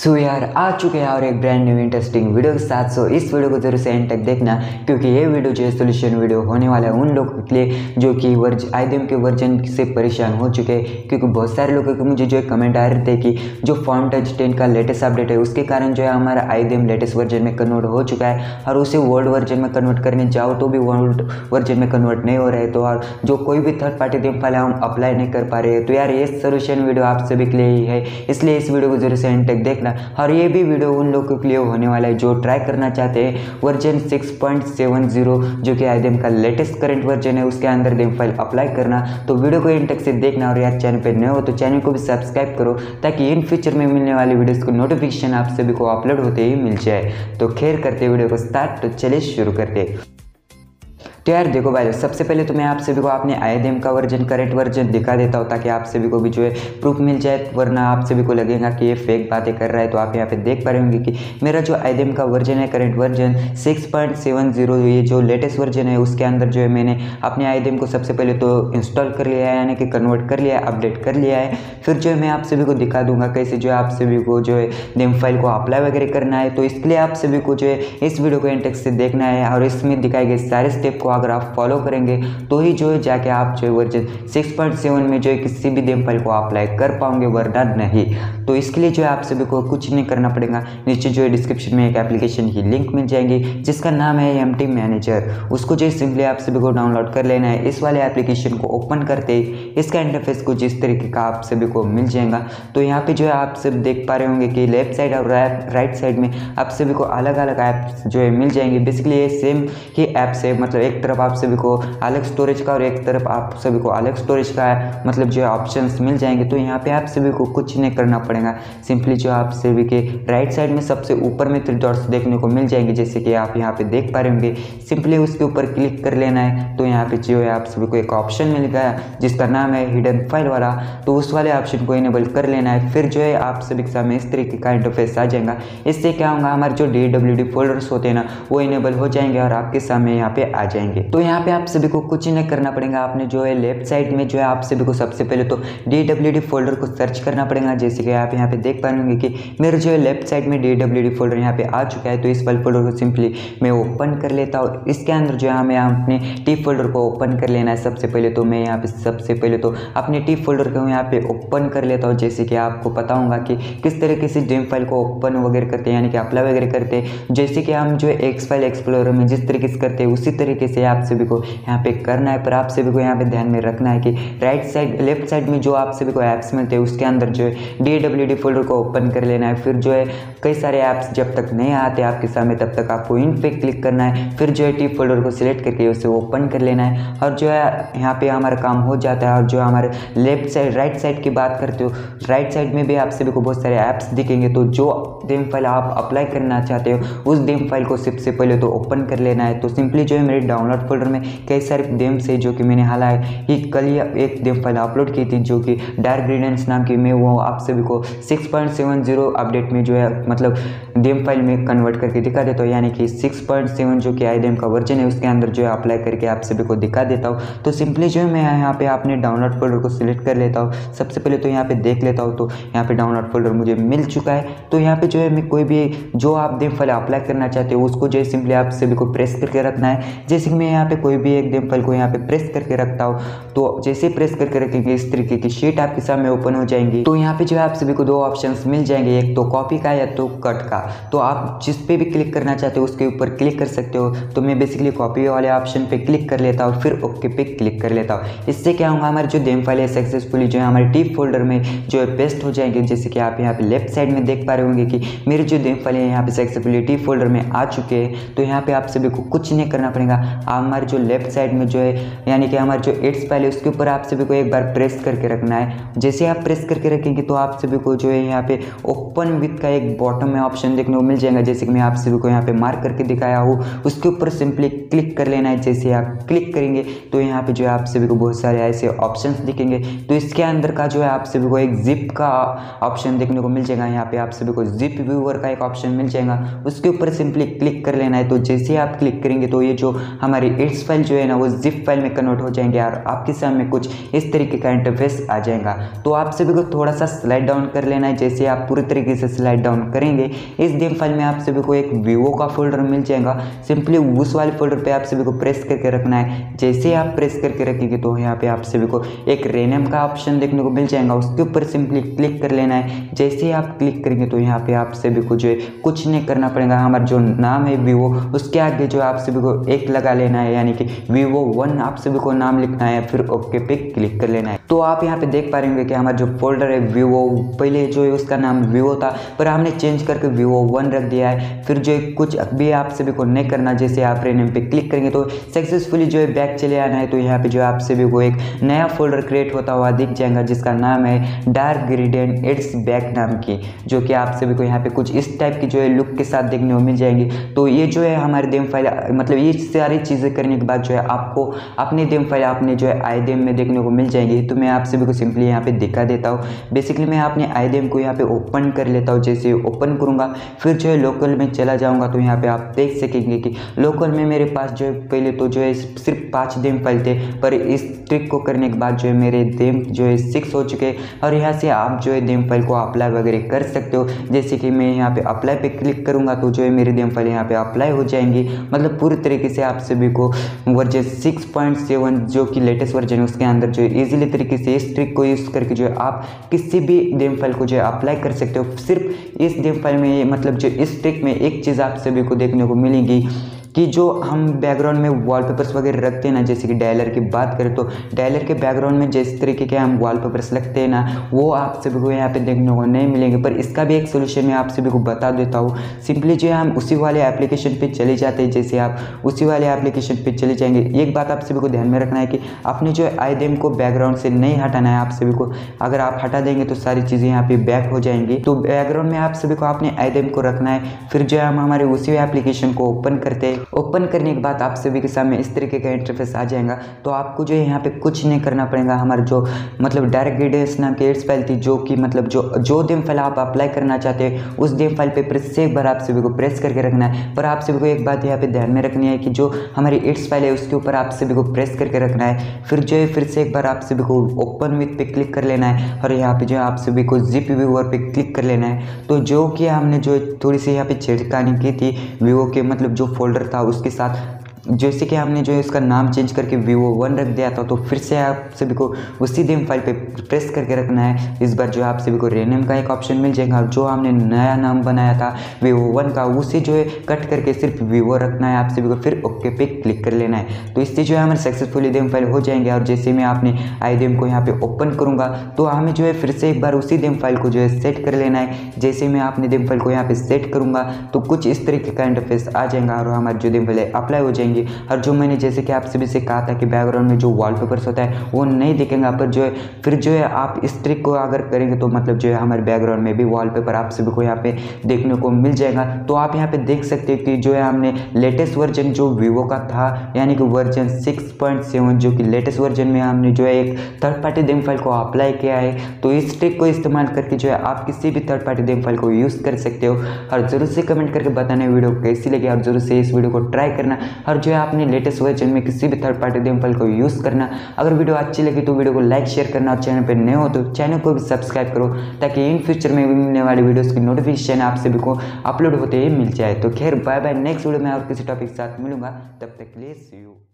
सो यार आ चुके हैं और एक ब्रांड न्यू इंटरेस्टिंग वीडियो के साथ। सो इस वीडियो को जरूर से एंड तक देखना, क्योंकि ये वीडियो जो है सोल्यूशन वीडियो होने वाला है उन लोगों के लिए जो कि IDM के वर्जन से परेशान हो चुके हैं। क्योंकि बहुत सारे लोगों के मुझे जो है कमेंट आ रहे थे कि जो Font Touch 10 का लेटेस्ट अपडेट है उसके कारण जो है हमारा IDM लेटेस्ट वर्जन में कन्वर्ट हो चुका है, और उसे वर्ल्ड वर्जन में कन्वर्ट करने जाओ तो भी वर्ल्ड वर्जन में कन्वर्ट नहीं हो रहे, तो और जो कोई भी थर्ड पार्टी थीम फाइल हम अप्लाई नहीं कर पा रहे हैं। तो यार ये सोल्यूशन वीडियो आप सभी के लिए ही है, इसलिए इस वीडियो को जरूर से एंड तक देखना। और ये भी वीडियो उन लोगों के लिए होने वाला है जो ट्राई करना चाहते हैं वर्जन 6.70 जो कि IDM का लेटेस्ट करंट वर्जन है उसके अंदर डेम फाइल अप्लाई करना। तो वीडियो को एंड तक से देखना, और यार चैनल पे नए हो तो चैनल को भी सब्सक्राइब करो ताकि इन फ्यूचर में मिलने वाली वीडियोस को नोटिफिकेशन आप सभी को अपलोड होते ही मिल जाए। तो खैर करते वीडियो को स्टार्ट, तो चलिए शुरू करते। तो यार देखो भाई, सबसे पहले तो मैं आप सभी को आपने IDM का वर्जन करेक्ट वर्जन दिखा देता हूँ ताकि आप सभी को भी जो है प्रूफ मिल जाए, वरना आप सभी को लगेगा कि ये फेक बातें कर रहा है। तो आप यहाँ पे देख पा रहे होंगे कि मेरा जो IDM का वर्जन है करेक्ट वर्जन 6.70 ये जो लेटेस्ट वर्जन है उसके अंदर जो है मैंने अपने IDM को सबसे पहले तो इंस्टॉल कर लिया है, यानी कि कन्वर्ट कर लिया है, अपडेट कर लिया है। फिर जो है मैं आप सभी को दिखा दूंगा कैसे जो है आप सभी को जो है डेम फाइल को अप्लाई वगैरह करना है। तो इसके लिए आप सभी को जो है इस वीडियो को एंड तक से देखना है, और इसमें दिखाए गए सारे स्टेप को अगर आप फॉलो करेंगे तो ही जो है जाके आप जो है वर्जन 6.7 में जो है किसी भी डेम फाइल को अप्लाई कर पाओगे, वरना नहीं। तो इसके लिए जो है आप सभी को कुछ नहीं करना पड़ेगा, नीचे जो है डिस्क्रिप्शन में एक एप्लीकेशन की लिंक मिल जाएगी जिसका नाम है MT Manager। उसको जो है सिंपली आप सभी को डाउनलोड कर लेना है। इस वाले एप्लीकेशन को ओपन करते ही इसका इंटरफेस कुछ इस तरीके का आप सभी को मिल जाएगा। तो यहाँ पे जो है आप सब देख पा रहे होंगे कि लेफ्ट साइड और राइट साइड में आप सभी को अलग अलग ऐप्स जो है मिल जाएंगे। बेसिकली ये सेम ही ऐप्स है, मतलब एक तरफ आप सभी को अलग स्टोरेज का और एक तरफ आप सभी को अलग स्टोरेज का मतलब जो है ऑप्शंस मिल जाएंगे। तो यहाँ पे आप सभी को कुछ नहीं करना पड़ेगा, सिंपली जो आप सभी के राइट साइड में सबसे ऊपर में 3 डॉट्स देखने को मिल जाएंगे जैसे कि आप यहाँ पे देख पा रहे होंगे, सिंपली उसके ऊपर क्लिक कर लेना है। तो यहाँ पे जो है आप सभी को एक ऑप्शन मिल गया जिसका नाम है हिडन फाइल वाला, तो उस वाले ऑप्शन को इनेबल कर लेना है। फिर जो है आप सभी के सामने इस तरीके का इंटरफेस आ जाएगा। इससे क्या होगा, हमारे जो DWD फोल्डर्स होते हैं ना वो इनेबल हो जाएंगे और आपके सामने यहाँ पे आ जाएंगे। तो यहाँ पे आप सभी को कुछ नहीं करना पड़ेगा, आपने जो है लेफ्ट साइड में जो है आप सभी को सबसे पहले तो DWD फोल्डर को सर्च करना पड़ेगा। जैसे कि आप यहाँ पे देख पाएंगे कि मेरे जो है लेफ्ट साइड में DWD फोल्डर यहाँ पे आ चुका है। तो इस वाले फोल्डर को सिंपली मैं ओपन कर लेता हूँ। इसके अंदर जो है हमें अपने T फोल्डर को ओपन कर लेना है। सबसे पहले तो मैं यहाँ पे सबसे पहले तो अपने T फोल्डर को यहाँ पे ओपन कर लेता हूँ। जैसे कि आपको पता होगा कि किस तरीके से डेम फाइल को ओपन वगैरह करते हैं, यानी कि अप्लाई वगैरह करते हैं, जैसे कि हम जो है एक्स फाइल एक्सप्लोरर में जिस तरीके से करते हैं उसी तरीके से आप सभी को यहाँ पे करना है। पर आप सभी को यहाँ पे ध्यान में रखना है कि राइट साइड लेफ्ट साइड में जो आप सभी को ऐप्स मिलते हैं उसके अंदर जो है DWD फोल्डर को ओपन कर लेना है। फिर जो है कई सारे ऐप्स जब तक नहीं आते आपके सामने तब तक आपको इन पे क्लिक करना है। फिर जो है T फोल्डर को सिलेक्ट करके उसे ओपन कर लेना है, और जो है यहाँ पे हमारा काम हो जाता है। और जो हमारे लेफ्ट साइड राइट साइड की बात करते हो, राइट साइड में भी आप सभी को बहुत सारे ऐप्स दिखेंगे। तो जो डेम फाइल आप अप्लाई करना चाहते हो उस डेम फाइल को सबसे पहले तो ओपन कर लेना है। तो सिंपली जो है मेरे डाउनलोड फोल्डर में कई सारे गेम्स है जो कि मैंने हालांकि ही कल ही एक गेम फाइल अपलोड की थी जो कि डार्क ग्रेडियंट्स नाम की, मैं वो आप सभी को 6.70 अपडेट में जो है मतलब गेम फाइल में कन्वर्ट करके दिखा देता हूँ, यानी कि 6.7 जो कि IDM का वर्जन है उसके अंदर जो है अप्लाई करके आप सभी को दिखा देता हूँ। तो सिंपली जो है मैं यहाँ पे अपने डाउनलोड फोल्डर को सिलेक्ट कर लेता हूँ। सबसे पहले तो यहाँ पे देख लेता हूँ, तो यहाँ पे डाउनलोड फोल्डर मुझे मिल चुका है। तो यहाँ पे जो है मैं कोई भी जो आप गेम फाइल अप्लाई करना चाहते हो उसको जो है सिंपली आप सभी को प्रेस करके रखना है। जैसे कि मैं यहाँ पे कोई भी एक गेम फाइल को यहाँ पे प्रेस करके रखता हूँ, तो जैसे प्रेस करके रखेंगे इस तरीके की शीट आपके सामने ओपन हो जाएंगी। तो यहाँ पे जो है आप सभी को 2 ऑप्शंस मिल जाएंगे, एक तो कॉपी का या तो कट का। तो आप जिस पे भी क्लिक करना चाहते हो उसके ऊपर क्लिक कर सकते हो। तो मैं बेसिकली कॉपी वाले ऑप्शन पे क्लिक कर लेता हूँ, फिर ओके पे क्लिक कर लेता हूँ। इससे क्या होगा, हमारी जो गेम फाइल है सक्सेसफुली जो है हमारे T फोल्डर में जो है पेस्ट हो जाएंगे। जैसे कि आप यहाँ पे लेफ्ट साइड में देख पा रहे होंगे कि मेरी जो गेम फाइल है यहाँ पे सक्सेसफुली T फोल्डर में आ चुके हैं। तो यहाँ पे आप सभी को कुछ नहीं करना पड़ेगा, हमारे जो लेफ्ट साइड में जो है यानी कि हमारे जो इट्स फाइल है उसके ऊपर आप सभी को एक बार प्रेस करके रखना है। जैसे आप प्रेस करके रखेंगे तो आप सभी को जो है यहाँ पे ओपन विथ का एक बॉटम में ऑप्शन देखने को मिल जाएगा, जैसे कि मैं आप सभी को यहाँ पे मार्क करके दिखाया हूँ। उसके ऊपर सिंपली क्लिक कर लेना है। जैसे आप क्लिक करेंगे तो यहाँ पे जो है आप सभी को बहुत सारे ऐसे ऑप्शंस दिखेंगे। तो इसके अंदर का जो है आप सभी को एक जिप का ऑप्शन देखने को मिल जाएगा। यहाँ पे आप सभी को जिप व्यूअर का एक ऑप्शन मिल जाएगा, उसके ऊपर सिंपली क्लिक कर लेना है। तो जैसे आप क्लिक करेंगे तो ये जो हमारी इट्स फाइल जो है ना वो जिप फाइल में कन्वर्ट हो जाएंगे और आपके सामने कुछ इस तरीके का इंटरफेस आ जाएगा। तो आप सभी को थोड़ा सा स्लाइड डाउन कर लेना है। जैसे आप पूरी तरीके से स्लाइड डाउन करेंगे इस डिव फाइल में आप सभी को एक वीवो का फोल्डर मिल जाएगा। सिंपली उस वाले फोल्डर पे आप सभी को प्रेस करके रखना है। जैसे आप प्रेस करके रखेंगे तो यहाँ पे आप सभी को एक रेनेम का ऑप्शन देखने को मिल जाएगा, उसके ऊपर सिंपली क्लिक कर लेना है। जैसे आप क्लिक करेंगे तो यहाँ पे आप सभी को जो है कुछ नहीं करना पड़ेगा। हमारा जो नाम है वीवो, उसके आगे जो आप सभी को एक लगा लेना है, यानी कि वीवो 1 आप सभी को नाम लिखना है, फिर ओके पे क्लिक कर लेना है। तो आप यहाँ पे देख पा रहे होंगे कि हमारा जो फोल्डर है वीवो, पहले जो है उसका नाम वीवो था पर हमने चेंज करके वीवो 1 रख दिया है। फिर जो कुछ भी आप सभी को नहीं करना, जैसे आप रेनेम पे क्लिक करेंगे तो सक्सेसफुली जो है बैक चले आना है। तो यहाँ पे जो है आप सभी को एक नया फोल्डर क्रिएट होता हुआ दिख जाएगा, जिसका नाम है डार्क ग्रेडिएंट इट्स बैक नाम की, जो कि आप सभी को यहाँ पे कुछ इस टाइप की जो है लुक के साथ देखने को मिल जाएंगी। तो ये जो है हमारे देम फाइल, मतलब ये सारी चीज़ें करने के बाद जो है आपको अपनी देम फाइल आपने जो है IDM में देखने को मिल जाएंगी। तो मैं आप सभी को सिंपली यहाँ पे दिखा देता हूँ। बेसिकली मैं अपने IDM को यहाँ पे ओपन कर लेता हूँ। जैसे ओपन करूँगा फिर जो है लोकल में चला जाऊँगा तो यहाँ पे आप देख सकेंगे कि लोकल में मेरे पास जो है पहले तो जो है सिर्फ 5 देम फाइल थे, पर इस ट्रिक को करने के बाद जो है मेरे देम जो है 6 हो चुके हैं। और यहाँ से आप जो है देम फाइल को अप्लाई वगैरह कर सकते हो। जैसे कि मैं यहाँ पे अप्लाई पे क्लिक करूँगा तो जो है मेरी देम फाइल यहाँ पे अप्लाई हो जाएंगी। मतलब पूरी तरीके से आप सभी को वर्जन 6.7 जो कि लेटेस्ट वर्जन है उसके अंदर जो है ईजिली तरीके से इस ट्रिक को यूज़ करके जो है आप किसी भी देम फाइल को जो है अप्लाई कर सकते हो। सिर्फ इस देम फाइल में, मतलब जो इस ट्रिक में एक चीज़ आप सभी को देखने को मिलेगी कि जो हम बैकग्राउंड में वॉलपेपर्स वगैरह रखते हैं ना, जैसे कि डायलर की बात करें तो डायलर के बैकग्राउंड में जिस तरीके के हम वॉलपेपर्स रखते हैं ना, वो आप सभी को यहाँ पे देखने को नहीं मिलेंगे। पर इसका भी एक सोल्यूशन मैं आप सभी को बता देता हूँ। सिंपली जो है हम उसी वाले एप्लीकेशन पे चले जाते हैं। जैसे आप उसी वाले एप्लीकेशन पर चले जाएंगे, एक बात आप सभी को ध्यान में रखना है कि अपने जो IDM को बैकग्राउंड से नहीं हटाना है। आप सभी को अगर आप हटा देंगे तो सारी चीज़ें यहाँ पर बैक हो जाएंगी। तो बैकग्राउंड में आप सभी को अपने IDM को रखना है। फिर जो है हम हमारे उसी एप्लीकेशन को ओपन करते हैं। ओपन करने के बाद आप सभी के सामने इस तरीके का इंटरफेस आ जाएगा। तो आपको जो है यहाँ पे कुछ नहीं करना पड़ेगा। हमारा जो मतलब डार्क ग्रेडिएंट्स नाम की इट्स फाइल थी, जो कि मतलब जो देम फाइल आप अप्लाई करना चाहते हैं उस देम फाइल पे प्रेस से एक बार आप सभी को प्रेस करके रखना है। पर आप सभी को एक बात यहाँ पे ध्यान में रखनी है कि जो हमारी इट्स फाइल है उसके ऊपर आप सभी को प्रेस करके रखना है। फिर जो है फिर से एक बार आप सभी को ओपन विथ पे क्लिक कर लेना है और यहाँ पे जो है आप सभी को जिप व्यूअर पे क्लिक कर लेना है। तो जो कि हमने जो थोड़ी सी यहाँ पे छेड़खानी की थी वीवो के, मतलब जो फोल्डर था उसके साथ, जैसे कि हमने जो है उसका नाम चेंज करके वीवो 1 रख दिया था, तो फिर से आप सभी को उसी देम फाइल पे प्रेस करके रखना है। इस बार जो आप सभी को रेनेम का एक ऑप्शन मिल जाएगा और जो हमने नया नाम बनाया था वीवो 1 का, उसे जो है कट करके सिर्फ वीवो रखना है आप सभी को, फिर ओके पे क्लिक कर लेना है। तो इससे जो है हमारे सक्सेसफुली देम फाइल हो जाएंगे। और जैसे मैं आपने IDM को यहाँ पर ओपन करूँगा तो हमें जो है फिर से एक बार उसी देम फाइल को जो है सेट कर लेना है। जैसे मैं आपने देम फाइल को यहाँ पर सेट करूँगा तो कुछ इस तरीके का इंटरफेस आ जाएगा और हमारी जो देम फाइल है अप्लाई हो जाएंगे। और जो मैंने जैसे कि आप सभी से कहा था कि बैकग्राउंड में जो वॉलपेपर्स होता है वो नहीं दिखेंगे। पर जो है फिर जो है आप इस ट्रिक को अगर करेंगे तो मतलब जो है हमारे बैकग्राउंड में भी वॉलपेपर आप सभी को यहाँ पे देखने को मिल जाएगा। तो आप यहाँ पे देख सकते हो कि जो है हमने लेटेस्ट वर्जन जो वीवो का था, यानी कि वर्जन 6.7 जो कि लेटेस्ट वर्जन में हमने जो है एक थर्ड पार्टी देम फाइल को अप्लाई किया है। तो इस ट्रिक को इस्तेमाल करके जो है आप किसी भी थर्ड पार्टी देम फाइल को यूज़ कर सकते हो। और ज़रूर से कमेंट करके बताना वीडियो कैसी लगी और ज़रूर से इस वीडियो को ट्राई करना। और जो है आपने लेटेस्ट वर्जन में किसी भी थर्ड पार्टी देम फाइल को यूज़ करना। अगर वीडियो अच्छी लगी तो वीडियो को लाइक शेयर करना और चैनल पर नए हो तो चैनल को भी सब्सक्राइब करो, ताकि इन फ्यूचर में मिलने वाली वीडियोस की नोटिफिकेशन आप सभी को अपलोड होते ही मिल जाए। तो खैर बाय बाय, नेक्स्ट वीडियो में और किसी टॉपिक के साथ मिलूंगा। तब तक के लिए सी यू।